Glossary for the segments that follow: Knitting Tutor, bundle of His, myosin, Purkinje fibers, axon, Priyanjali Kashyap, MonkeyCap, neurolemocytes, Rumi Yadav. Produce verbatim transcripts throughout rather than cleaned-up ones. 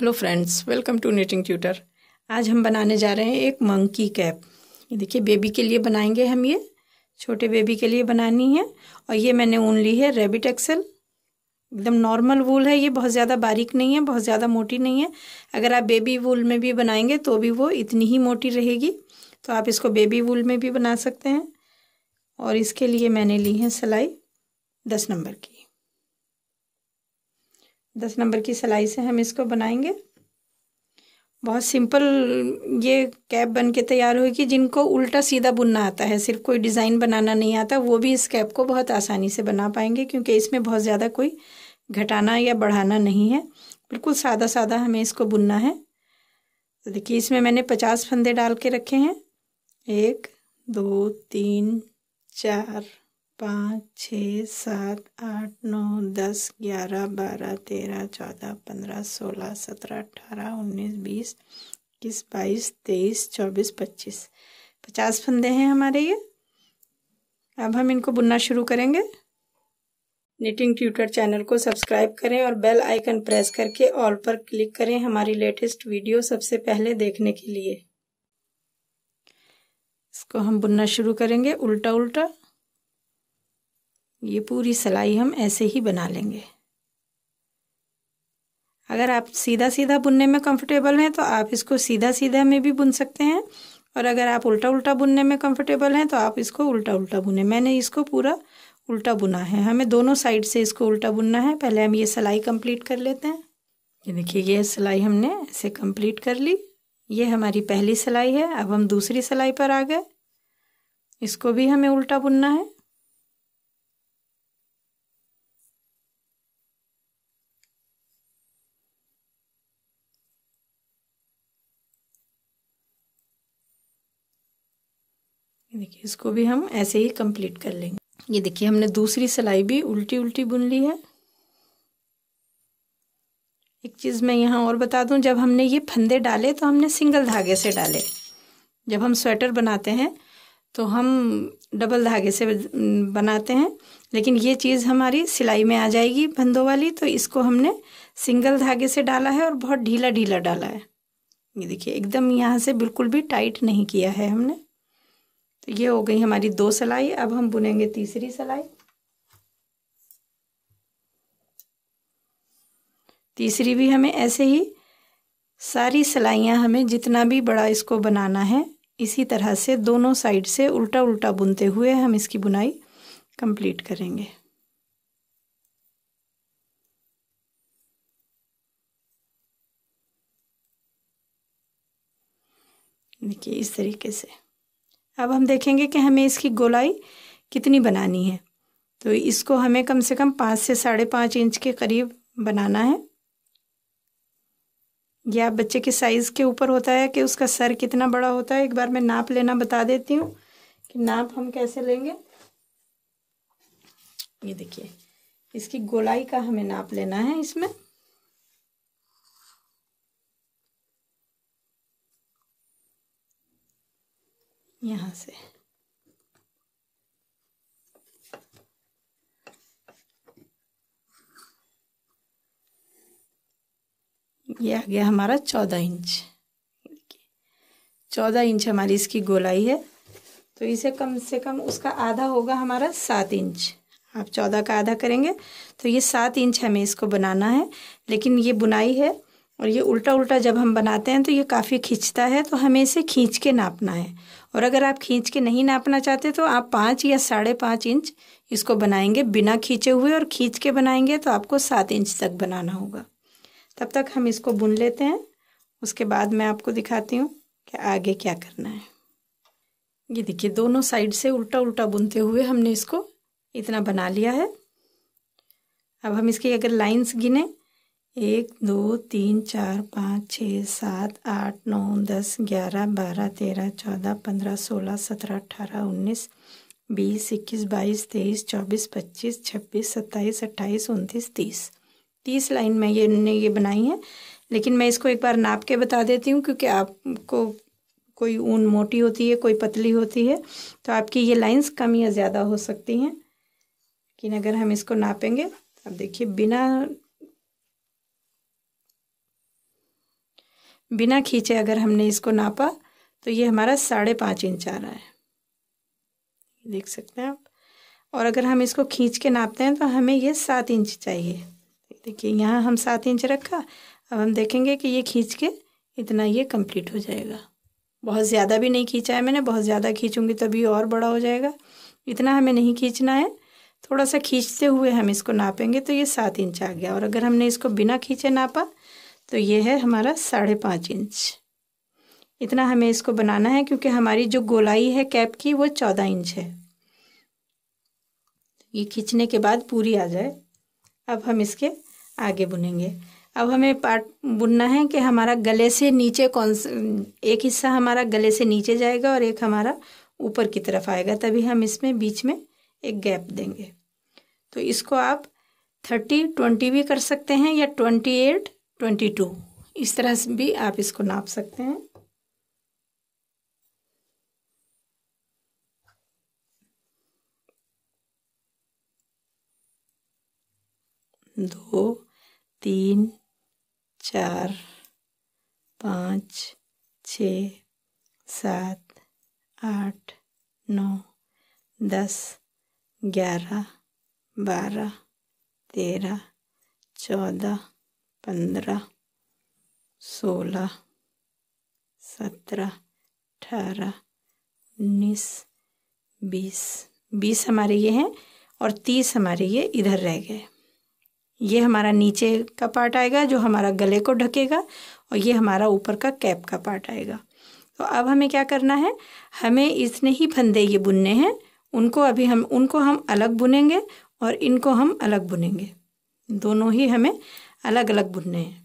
Hello friends, welcome to knitting tutor. आज हम बनाने जा रहे हैं एक मंकी कैप। ये देखिए, बेबी के लिए बनाएंगे हम, ये छोटे बेबी के लिए बनानी है। और ये मैंने ऊन ली है रैबिट एक्सेल, एकदम नॉर्मल वूल है। ये बहुत ज़्यादा बारीक नहीं है, बहुत ज़्यादा मोटी नहीं है। अगर आप बेबी वूल में भी बनाएंगे तो भी वो इतनी ही मोटी रहेगी, तो आप इसको बेबी वूल में भी बना सकते हैं। और इसके लिए मैंने ली है सिलाई दस नंबर की। दस नंबर की सिलाई से हम इसको बनाएंगे। बहुत सिंपल ये कैप बन के तैयार होगी। जिनको उल्टा सीधा बुनना आता है, सिर्फ कोई डिज़ाइन बनाना नहीं आता, वो भी इस कैप को बहुत आसानी से बना पाएंगे, क्योंकि इसमें बहुत ज़्यादा कोई घटाना या बढ़ाना नहीं है। बिल्कुल सादा सादा हमें इसको बुनना है। तो देखिए, इसमें मैंने पचास फंदे डाल के रखे हैं। एक, दो, तीन, चार, पाँच, छः, सात, आठ, नौ, दस, ग्यारह, बारह, तेरह, चौदह, पंद्रह, सोलह, सत्रह, अठारह, उन्नीस, बीस, इक्कीस, बाईस, तेईस, चौबीस, पच्चीस, पचास फंदे हैं हमारे ये। अब हम इनको बुनना शुरू करेंगे। निटिंग ट्यूटर चैनल को सब्सक्राइब करें और बेल आइकन प्रेस करके ऑल पर क्लिक करें हमारी लेटेस्ट वीडियो सबसे पहले देखने के लिए। इसको हम बुनना शुरू करेंगे उल्टा उल्टा। ये पूरी सिलाई हम ऐसे ही बना लेंगे। अगर आप सीधा सीधा बुनने में कंफर्टेबल हैं तो आप इसको सीधा सीधा में भी बुन सकते हैं, और अगर आप उल्टा उल्टा बुनने में कंफर्टेबल हैं तो आप इसको उल्टा उल्टा बुने। मैंने इसको पूरा उल्टा बुना है, हमें दोनों साइड से इसको उल्टा बुनना है। पहले हम ये सिलाई कंप्लीट कर लेते हैं। ये देखिए, ये सिलाई हमने ऐसे कंप्लीट कर ली। ये हमारी पहली सिलाई है। अब हम दूसरी सिलाई पर आ गए। इसको भी हमें उल्टा बुनना है। देखिए, इसको भी हम ऐसे ही कंप्लीट कर लेंगे। ये देखिए, हमने दूसरी सिलाई भी उल्टी उल्टी बुन ली है। एक चीज़ मैं यहाँ और बता दूँ, जब हमने ये फंदे डाले तो हमने सिंगल धागे से डाले। जब हम स्वेटर बनाते हैं तो हम डबल धागे से बनाते हैं, लेकिन ये चीज़ हमारी सिलाई में आ जाएगी फंदों वाली। तो इसको हमने सिंगल धागे से डाला है और बहुत ढीला ढीला डाला है। ये देखिए, एकदम यहाँ से बिल्कुल भी टाइट नहीं किया है हमने। तो ये हो गई हमारी दो सिलाई। अब हम बुनेंगे तीसरी सिलाई। तीसरी भी हमें ऐसे ही सारी सिलाइयाँ, हमें जितना भी बड़ा इसको बनाना है, इसी तरह से दोनों साइड से उल्टा उल्टा बुनते हुए हम इसकी बुनाई कंप्लीट करेंगे। देखिए, इस तरीके से। अब हम देखेंगे कि हमें इसकी गोलाई कितनी बनानी है। तो इसको हमें कम से कम पाँच से साढ़े पाँच इंच के करीब बनाना है। यह बच्चे के साइज़ के ऊपर होता है कि उसका सर कितना बड़ा होता है। एक बार मैं नाप लेना बता देती हूँ कि नाप हम कैसे लेंगे। ये देखिए, इसकी गोलाई का हमें नाप लेना है। इसमें यहाँ से ये आ गया हमारा चौदह इंच। चौदह इंच हमारी इसकी गोलाई है। तो इसे कम से कम उसका आधा होगा हमारा सात इंच। आप चौदह का आधा करेंगे तो ये सात इंच हमें इसको बनाना है। लेकिन ये बुनाई है और ये उल्टा उल्टा जब हम बनाते हैं तो ये काफ़ी खींचता है, तो हमें इसे खींच के नापना है। और अगर आप खींच के नहीं नापना चाहते तो आप पाँच या साढ़े पाँच इंच इसको बनाएंगे बिना खींचे हुए, और खींच के बनाएंगे तो आपको सात इंच तक बनाना होगा। तब तक हम इसको बुन लेते हैं, उसके बाद मैं आपको दिखाती हूँ कि आगे क्या करना है। ये देखिए, दोनों साइड से उल्टा उल्टा बुनते हुए हमने इसको इतना बना लिया है। अब हम इसकी अगर लाइन्स गिने, एक, दो, तीन, चार, पाँच, छः, सात, आठ, नौ, दस, ग्यारह, बारह, तेरह, चौदह, पंद्रह, सोलह, सत्रह, अठारह, उन्नीस, बीस, इक्कीस, बाईस, तेईस, चौबीस, पच्चीस, छब्बीस, सत्ताईस, अट्ठाईस, उनतीस, तीस। तीस लाइन में ये ने ये बनाई है। लेकिन मैं इसको एक बार नाप के बता देती हूँ, क्योंकि आपको कोई ऊन मोटी होती है, कोई पतली होती है, तो आपकी ये लाइन्स कम या ज़्यादा हो सकती हैं। लेकिन अगर हम इसको नापेंगे, अब देखिए, बिना बिना खींचे अगर हमने इसको नापा तो ये हमारा साढ़े पाँच इंच आ रहा है, देख सकते हैं आप। और अगर हम इसको खींच के नापते हैं तो हमें ये सात इंच चाहिए। देखिए यहाँ हम सात इंच रखा, अब हम देखेंगे कि ये खींच के इतना ये कंप्लीट हो जाएगा। बहुत ज़्यादा भी नहीं खींचा है मैंने, बहुत ज़्यादा खींचूंगी तभी और बड़ा हो जाएगा, इतना हमें नहीं खींचना है। थोड़ा सा खींचते हुए हम इसको नापेंगे तो ये सात इंच आ गया, और अगर हमने इसको बिना खींचे नापा तो ये है हमारा साढ़े पाँच इंच। इतना हमें इसको बनाना है क्योंकि हमारी जो गोलाई है कैप की वो चौदह इंच है। ये खींचने के बाद पूरी आ जाए। अब हम इसके आगे बुनेंगे। अब हमें पार्ट बुनना है कि हमारा गले से नीचे कौन सा, एक हिस्सा हमारा गले से नीचे जाएगा और एक हमारा ऊपर की तरफ आएगा, तभी हम इसमें बीच में एक गैप देंगे। तो इसको आप थर्टी ट्वेंटी भी कर सकते हैं या ट्वेंटी एट ट्वेंटी टू इस तरह से भी आप इसको नाप सकते हैं। दो, तीन, चार, पाँच, छः, सात, आठ, नौ, दस, ग्यारह, बारह, तेरह, चौदह, पंद्रह, सोलह, सत्रह, अठारह, उन्नीस, बीस, बीस हमारे ये हैं और तीस हमारे ये इधर रह गए। ये हमारा नीचे का पार्ट आएगा जो हमारा गले को ढकेगा, और ये हमारा ऊपर का कैप का पार्ट आएगा। तो अब हमें क्या करना है, हमें इतने ही फंदे ये बुनने हैं, उनको अभी हम उनको हम अलग बुनेंगे और इनको हम अलग बुनेंगे, दोनों ही हमें अलग अलग बुनने हैं।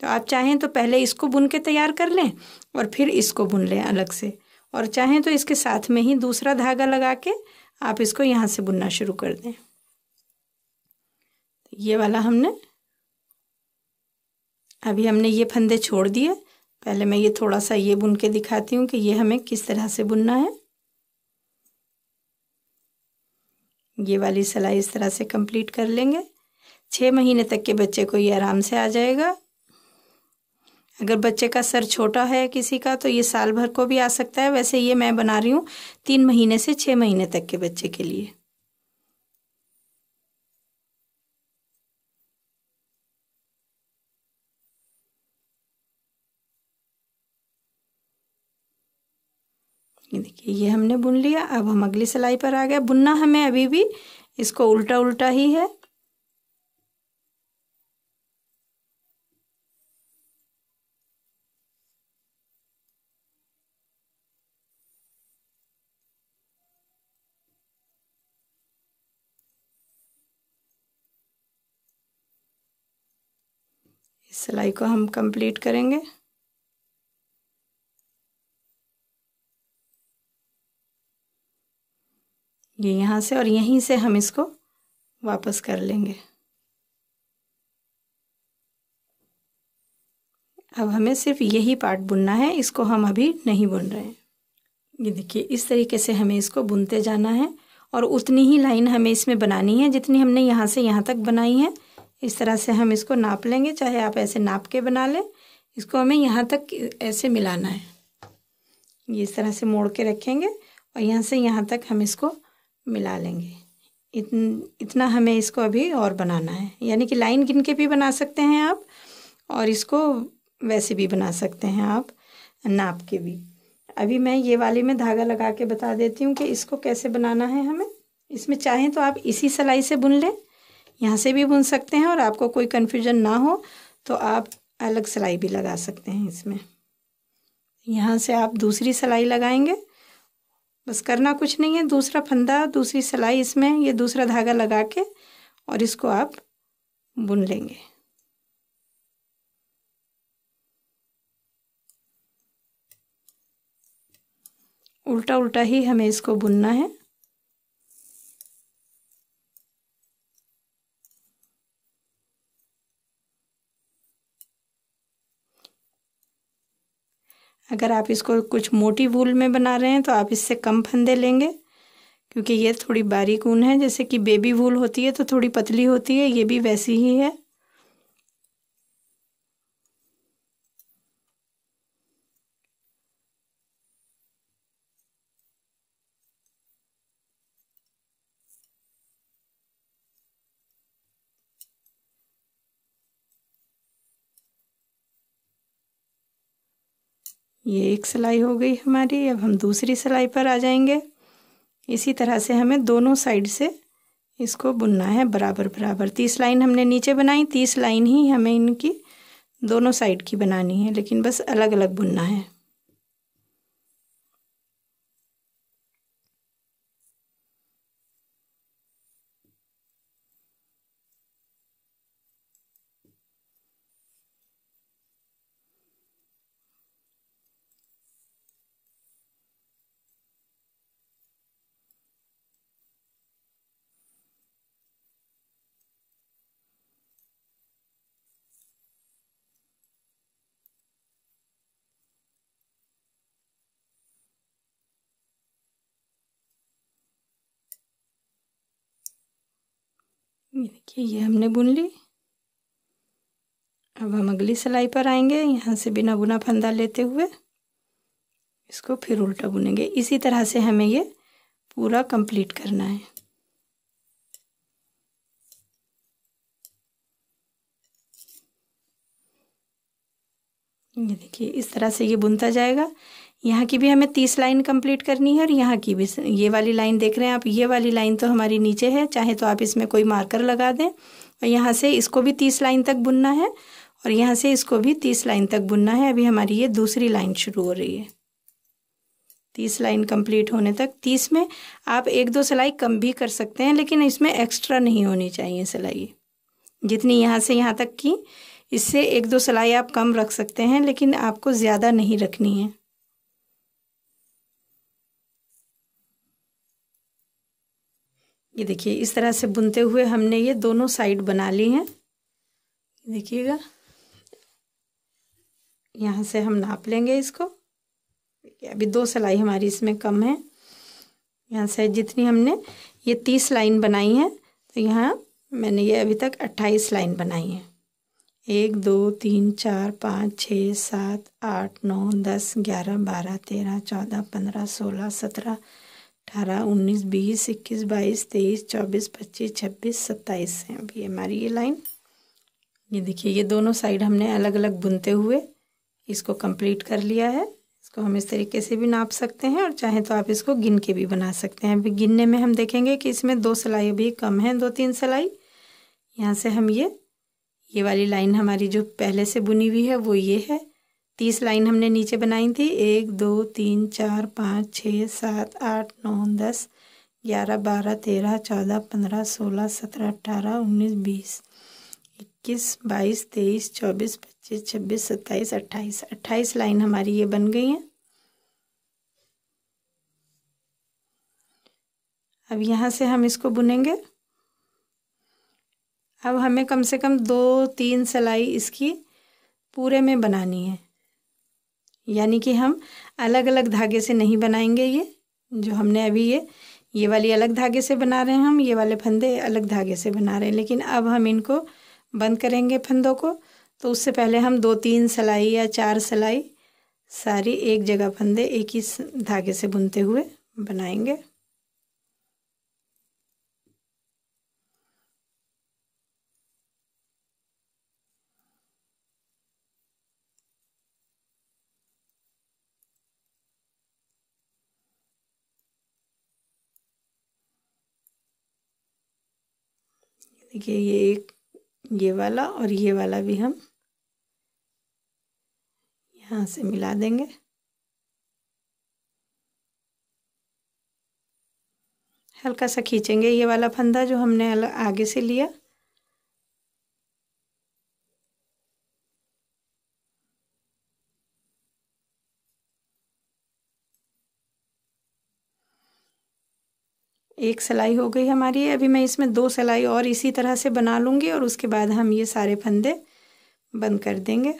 तो आप चाहें तो पहले इसको बुन के तैयार कर लें और फिर इसको बुन लें अलग से, और चाहें तो इसके साथ में ही दूसरा धागा लगा के आप इसको यहाँ से बुनना शुरू कर दें। ये वाला हमने अभी हमने ये फंदे छोड़ दिए। पहले मैं ये थोड़ा सा ये बुन के दिखाती हूँ कि ये हमें किस तरह से बुनना है। ये वाली सिलाई इस तरह से कंप्लीट कर लेंगे। छः महीने तक के बच्चे को ये आराम से आ जाएगा। अगर बच्चे का सर छोटा है किसी का तो ये साल भर को भी आ सकता है। वैसे ये मैं बना रही हूँ तीन महीने से छः महीने तक के बच्चे के लिए। देखिए ये हमने बुन लिया। अब हम अगली सिलाई पर आ गए। बुनना हमें अभी भी इसको उल्टा उल्टा ही है। इस सिलाई को हम कंप्लीट करेंगे। ये यहाँ से और यहीं से हम इसको वापस कर लेंगे। अब हमें सिर्फ यही पार्ट बुनना है, इसको हम अभी नहीं बुन रहे हैं। ये देखिए इस तरीके से हमें इसको बुनते जाना है और उतनी ही लाइन हमें इसमें बनानी है जितनी हमने यहाँ से यहाँ तक बनाई है। इस तरह से हम इसको नाप लेंगे, चाहे आप ऐसे नाप के बना लें। इसको हमें यहाँ तक ऐसे मिलाना है। ये इस तरह से मोड़ के रखेंगे और यहाँ से यहाँ तक हम इसको मिला लेंगे। इतन, इतना हमें इसको अभी और बनाना है, यानी कि लाइन गिन के भी बना सकते हैं आप और इसको वैसे भी बना सकते हैं आप नाप के भी। अभी मैं ये वाली में धागा लगा के बता देती हूँ कि इसको कैसे बनाना है हमें। इसमें चाहें तो आप इसी सिलाई से बुन लें, यहाँ से भी बुन सकते हैं, और आपको कोई कन्फ्यूजन ना हो तो आप अलग सिलाई भी लगा सकते हैं इसमें। यहाँ से आप दूसरी सिलाई लगाएंगे, बस करना कुछ नहीं है। दूसरा फंदा, दूसरी सिलाई इसमें ये दूसरा धागा लगा के और इसको आप बुन लेंगे। उल्टा उल्टा ही हमें इसको बुनना है। अगर आप इसको कुछ मोटी वूल में बना रहे हैं तो आप इससे कम फंदे लेंगे, क्योंकि ये थोड़ी बारीक ऊन है। जैसे कि बेबी वूल होती है तो थोड़ी पतली होती है, ये भी वैसी ही है। ये एक सिलाई हो गई हमारी। अब हम दूसरी सिलाई पर आ जाएंगे। इसी तरह से हमें दोनों साइड से इसको बुनना है बराबर बराबर। तीस लाइन हमने नीचे बनाई, तीस लाइन ही हमें इनकी दोनों साइड की बनानी है, लेकिन बस अलग अलग बुनना है। ये देखिए, ये हमने बुन ली। अब हम अगली सिलाई पर आएंगे। यहाँ से बिना बुना फंदा लेते हुए इसको फिर उल्टा बुनेंगे। इसी तरह से हमें ये पूरा कंप्लीट करना है। ये देखिए, इस तरह से ये बुनता जाएगा। यहाँ की भी हमें तीस लाइन कंप्लीट करनी है और यहाँ की भी। ये वाली लाइन देख रहे हैं आप, ये वाली लाइन तो हमारी नीचे है, चाहे तो आप इसमें कोई मार्कर लगा दें। और यहाँ से इसको भी तीस लाइन तक बुनना है और यहाँ से इसको भी तीस लाइन तक बुनना है। अभी हमारी ये दूसरी लाइन शुरू हो रही है। तीस लाइन कंप्लीट होने तक, तीस में आप एक दो सिलाई कम भी कर सकते हैं, लेकिन इसमें एक्स्ट्रा नहीं होनी चाहिए सिलाई। जितनी यहाँ से यहाँ तक की, इससे एक दो सिलाई आप कम रख सकते हैं, लेकिन आपको ज़्यादा नहीं रखनी है। ये देखिए, इस तरह से बुनते हुए हमने ये दोनों साइड बना ली हैं। देखिएगा, यहाँ से हम नाप लेंगे इसको। अभी दो सिलाई हमारी इसमें कम है। यहाँ से जितनी हमने ये तीस लाइन बनाई है, तो यहाँ मैंने ये अभी तक अट्ठाईस लाइन बनाई है। एक दो तीन चार पाँच छः सात आठ नौ दस ग्यारह बारह तेरह चौदह पंद्रह सोलह सत्रह अठारह उन्नीस बीस इक्कीस बाईस तेईस चौबीस पच्चीस छब्बीस सत्ताईस है अभी हमारी ये लाइन। ये देखिए, ये दोनों साइड हमने अलग अलग बुनते हुए इसको कंप्लीट कर लिया है। इसको हम इस तरीके से भी नाप सकते हैं और चाहे तो आप इसको गिन के भी बना सकते हैं। अभी गिनने में हम देखेंगे कि इसमें दो सिलाई अभी कम है, दो तीन सिलाई। यहाँ से हम ये ये वाली लाइन हमारी जो पहले से बुनी हुई है वो ये है। तीस लाइन हमने नीचे बनाई थी। एक दो तीन चार पाँच छः सात आठ नौ दस ग्यारह बारह तेरह चौदह पंद्रह सोलह सत्रह अठारह उन्नीस बीस इक्कीस बाईस तेईस चौबीस पच्चीस छब्बीस सत्ताईस अट्ठाईस। अट्ठाईस लाइन हमारी ये बन गई हैं। अब यहाँ से हम इसको बुनेंगे। अब हमें कम से कम दो तीन सिलाई इसकी पूरे में बनानी है, यानी कि हम अलग अलग धागे से नहीं बनाएंगे। ये जो हमने अभी ये ये वाली अलग धागे से बना रहे हैं, हम ये वाले फंदे अलग धागे से बना रहे हैं, लेकिन अब हम इनको बंद करेंगे फंदों को। तो उससे पहले हम दो तीन सिलाई या चार सिलाई सारी एक जगह फंदे एक ही धागे से बुनते हुए बनाएंगे। देखिए, ये एक ये वाला और ये वाला भी हम यहाँ से मिला देंगे। हल्का सा खींचेंगे ये वाला फंदा जो हमने अलग आगे से लिया। एक सिलाई हो गई हमारी। अभी मैं इसमें दो सिलाई और इसी तरह से बना लूँगी और उसके बाद हम ये सारे फंदे बंद कर देंगे।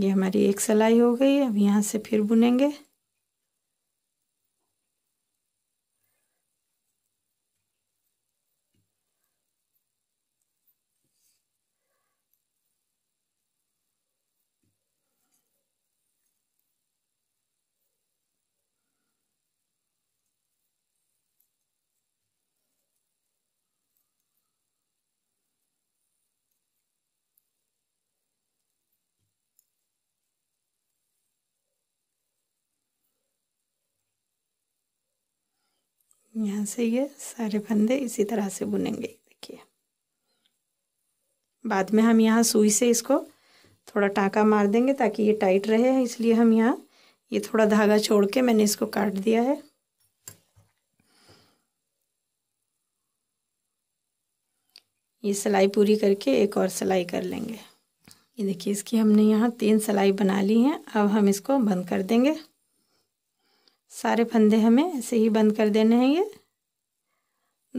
ये हमारी एक सिलाई हो गई। अब यहाँ से फिर बुनेंगे। यहाँ से ये सारे फंदे इसी तरह से बुनेंगे। देखिए बाद में हम यहाँ सुई से इसको थोड़ा टाँका मार देंगे ताकि ये टाइट रहे, इसलिए हम यहाँ ये थोड़ा धागा छोड़ के मैंने इसको काट दिया है। ये सिलाई पूरी करके एक और सिलाई कर लेंगे। ये देखिए इसकी हमने यहाँ तीन सिलाई बना ली हैं। अब हम इसको बंद कर देंगे, सारे फंदे हमें ऐसे ही बंद कर देने हैं। ये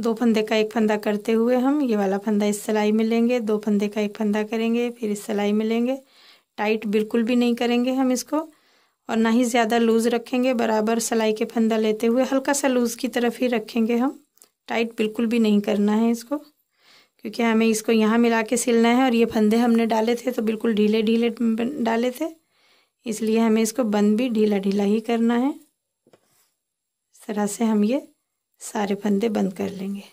दो फंदे का एक फंदा करते हुए हम ये वाला फंदा इस सिलाई में लेंगे, दो फंदे का एक फंदा करेंगे, फिर इस सिलाई में लेंगे। टाइट बिल्कुल भी नहीं करेंगे हम इसको और ना ही ज़्यादा लूज़ रखेंगे, बराबर सिलाई के फंदा लेते हुए हल्का सा लूज़ की तरफ ही रखेंगे हम। टाइट बिल्कुल भी नहीं करना है इसको, क्योंकि हमें इसको यहाँ मिला के सिलना है और ये फंदे हमने डाले थे तो बिल्कुल ढीले ढीले डाले थे, इसलिए हमें इसको बंद भी ढीला ढीला ही करना है। इस तरह से हम ये सारे फंदे बंद कर लेंगे।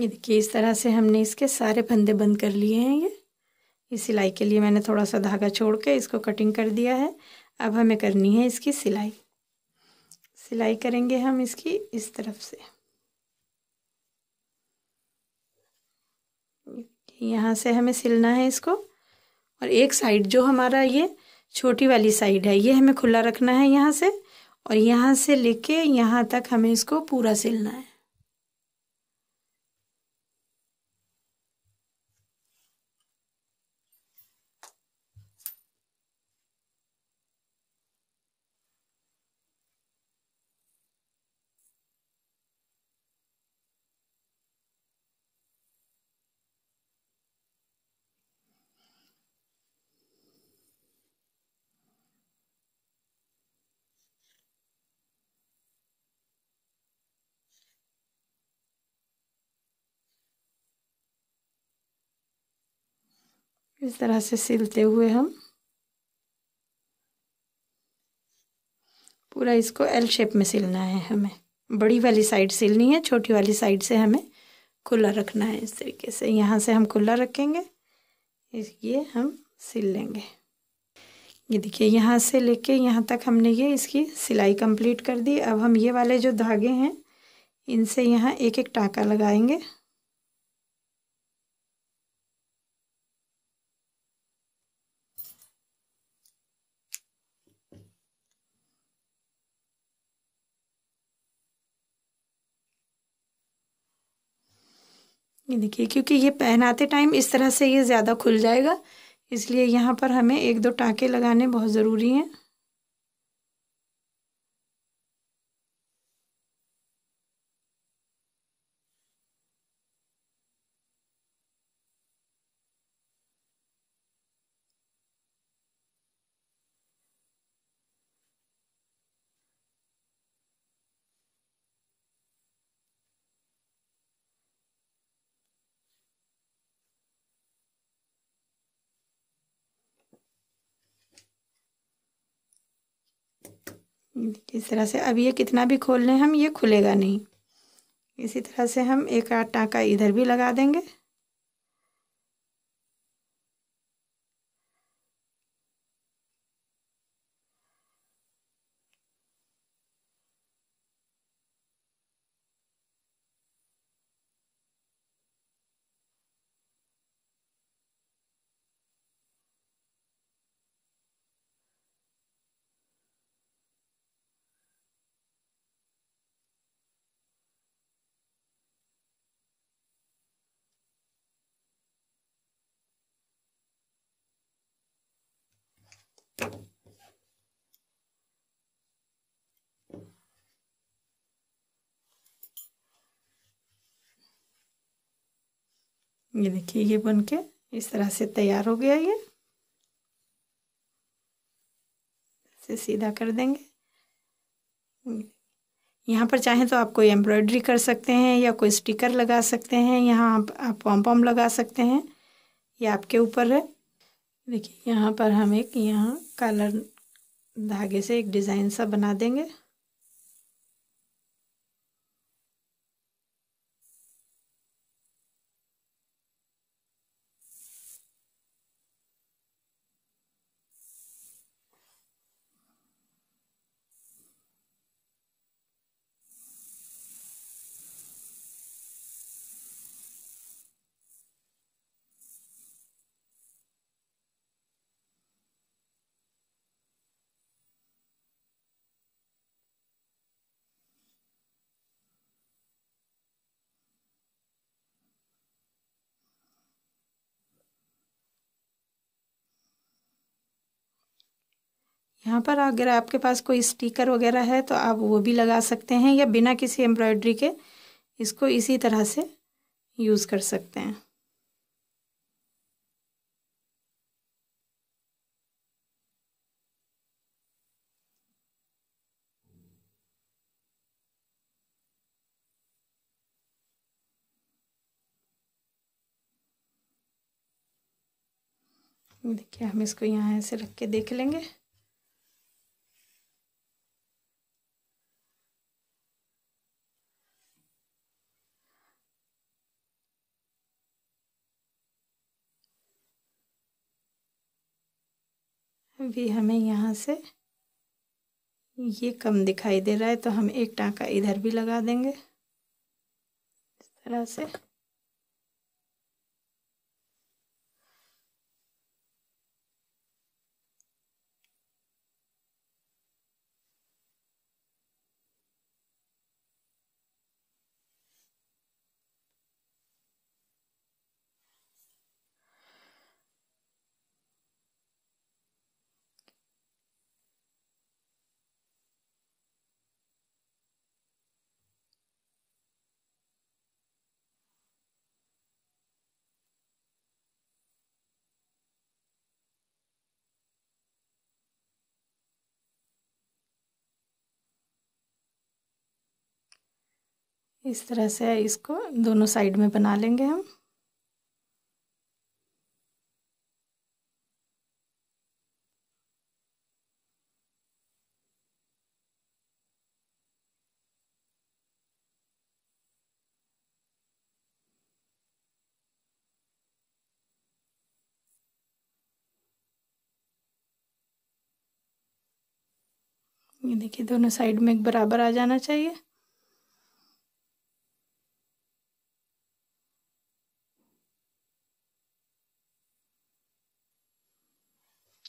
ये देखिए इस तरह से हमने इसके सारे फंदे बंद कर लिए हैं। ये इस सिलाई के लिए मैंने थोड़ा सा धागा छोड़ के इसको कटिंग कर दिया है। अब हमें करनी है इसकी सिलाई। सिलाई करेंगे हम इसकी इस तरफ से, यहाँ से हमें सिलना है इसको। और एक साइड जो हमारा ये छोटी वाली साइड है ये हमें खुला रखना है यहाँ से, और यहाँ से लेके यहाँ तक हमें इसको पूरा सिलना है। इस तरह से सिलते हुए हम पूरा इसको एल शेप में सिलना है। हमें बड़ी वाली साइड सिलनी है, छोटी वाली साइड से हमें खुला रखना है। इस तरीके से यहाँ से हम खुला रखेंगे, ये हम सिल लेंगे। ये देखिए यहाँ से लेके यहाँ तक हमने ये इसकी सिलाई कंप्लीट कर दी। अब हम ये वाले जो धागे हैं इनसे यहाँ एक एक टाँका लगाएंगे। ये देखिए क्योंकि ये पहनाते टाइम इस तरह से ये ज़्यादा खुल जाएगा, इसलिए यहाँ पर हमें एक दो टाँके लगाने बहुत ज़रूरी हैं। इस तरह से अब ये कितना भी खोल लें हम ये खुलेगा नहीं। इसी तरह से हम एक आध टाँका इधर भी लगा देंगे। ये देखिए ये बनके इस तरह से तैयार हो गया। ये इसे सीधा कर देंगे। यहाँ पर चाहे तो आप कोई एम्ब्रॉयडरी कर सकते हैं या कोई स्टिकर लगा सकते हैं, यहाँ आप, आप पॉम पॉम लगा सकते हैं, ये आपके ऊपर है। देखिए यहाँ पर हम एक यहाँ कॉलर धागे से एक डिज़ाइन सा बना देंगे। यहाँ पर अगर आपके पास कोई स्टिकर वगैरह है तो आप वो भी लगा सकते हैं, या बिना किसी एम्ब्रॉयडरी के इसको इसी तरह से यूज़ कर सकते हैं। देखिए हम इसको यहाँ ऐसे रख के देख लेंगे। अभी हमें यहाँ से ये कम दिखाई दे रहा है तो हम एक टाँका इधर भी लगा देंगे इस तरह से। इस तरह से इसको दोनों साइड में बना लेंगे हम। ये देखिए दोनों साइड में एक बराबर आ जाना चाहिए।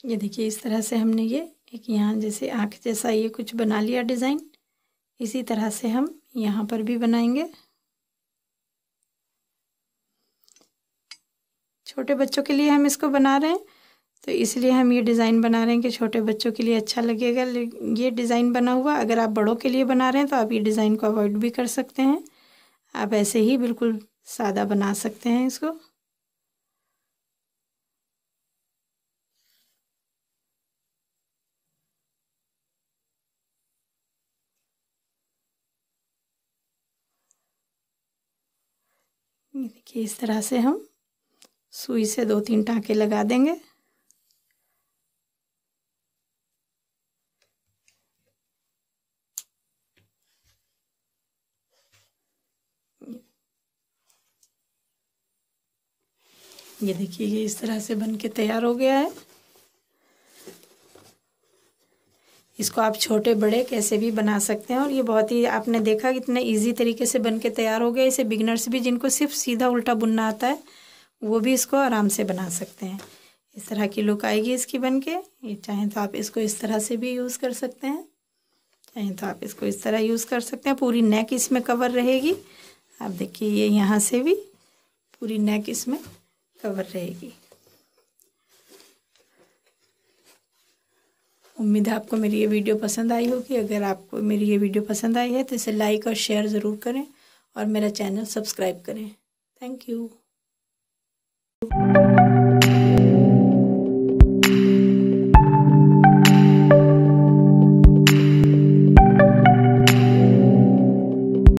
ये देखिए इस तरह से हमने ये एक यहाँ जैसे आँख जैसा ये कुछ बना लिया डिज़ाइन। इसी तरह से हम यहाँ पर भी बनाएंगे। छोटे बच्चों के लिए हम इसको बना रहे हैं तो इसलिए हम ये डिज़ाइन बना रहे हैं कि छोटे बच्चों के लिए अच्छा लगेगा ये डिज़ाइन बना हुआ। अगर आप बड़ों के लिए बना रहे हैं तो आप ये डिज़ाइन को अवॉइड भी कर सकते हैं। आप ऐसे ही बिल्कुल सादा बना सकते हैं इसको। देखिए इस तरह से हम सुई से दो तीन टाँके लगा देंगे। ये देखिए ये इस तरह से बन के तैयार हो गया है। इसको आप छोटे बड़े कैसे भी बना सकते हैं। और ये बहुत ही आपने देखा कितने इजी तरीके से बन के तैयार हो गया। इसे बिगनर्स भी, जिनको सिर्फ सीधा उल्टा बुनना आता है, वो भी इसको आराम से बना सकते हैं। इस तरह की लुक आएगी इसकी बन के। ये चाहें तो आप इसको इस तरह से भी यूज़ कर सकते हैं, चाहें तो आप इसको इस तरह यूज़ कर सकते हैं। पूरी नेक इसमें कवर रहेगी। आप देखिए ये यहाँ से भी पूरी नेक इसमें कवर रहेगी। उम्मीद है आपको मेरी ये वीडियो पसंद आई होगी। अगर आपको मेरी ये वीडियो पसंद आई है तो इसे लाइक और शेयर ज़रूर करें और मेरा चैनल सब्सक्राइब करें। Thank you.